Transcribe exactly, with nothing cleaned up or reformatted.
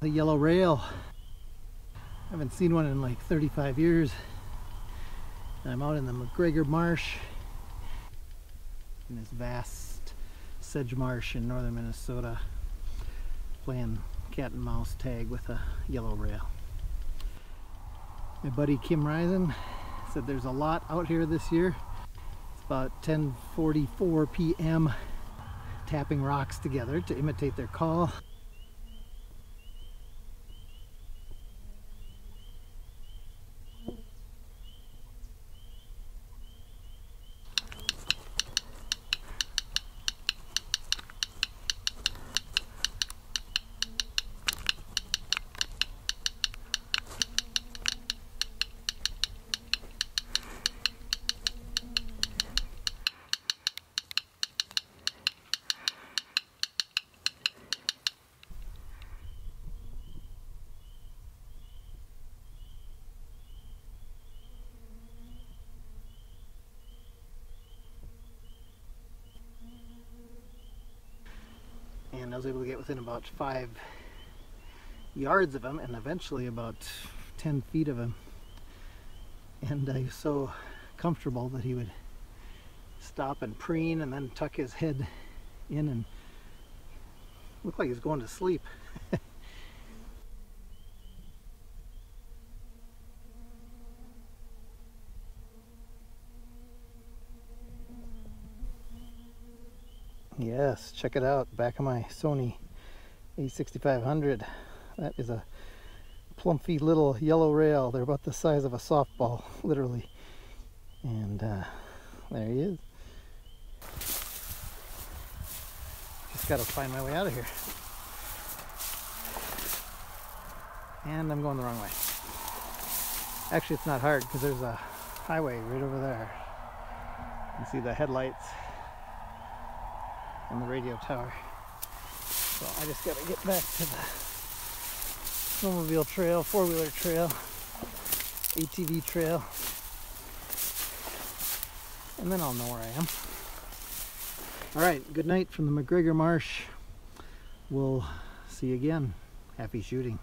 The Yellow Rail. I haven't seen one in like thirty-five years. And I'm out in the McGregor Marsh, in this vast sedge marsh in northern Minnesota, playing cat and mouse tag with a yellow rail. My buddy Kim Risen said there's a lot out here this year. It's about ten forty-four p m tapping rocks together to imitate their call. And I was able to get within about five yards of him and eventually about ten feet of him. And I was so comfortable that he would stop and preen and then tuck his head in and look like he was going to sleep. Yes, check it out, back of my Sony A sixty-five hundred. That is a plumpy little yellow rail. They're about the size of a softball, literally. And uh, there he is. Just gotta find my way out of here. And I'm going the wrong way. Actually, it's not hard because there's a highway right over there. You can see the headlights and the radio tower. So I just gotta get back to the snowmobile trail, four-wheeler trail, A T V trail, and then I'll know where I am. All right, good night from the McGregor Marsh. We'll see you again. Happy shooting.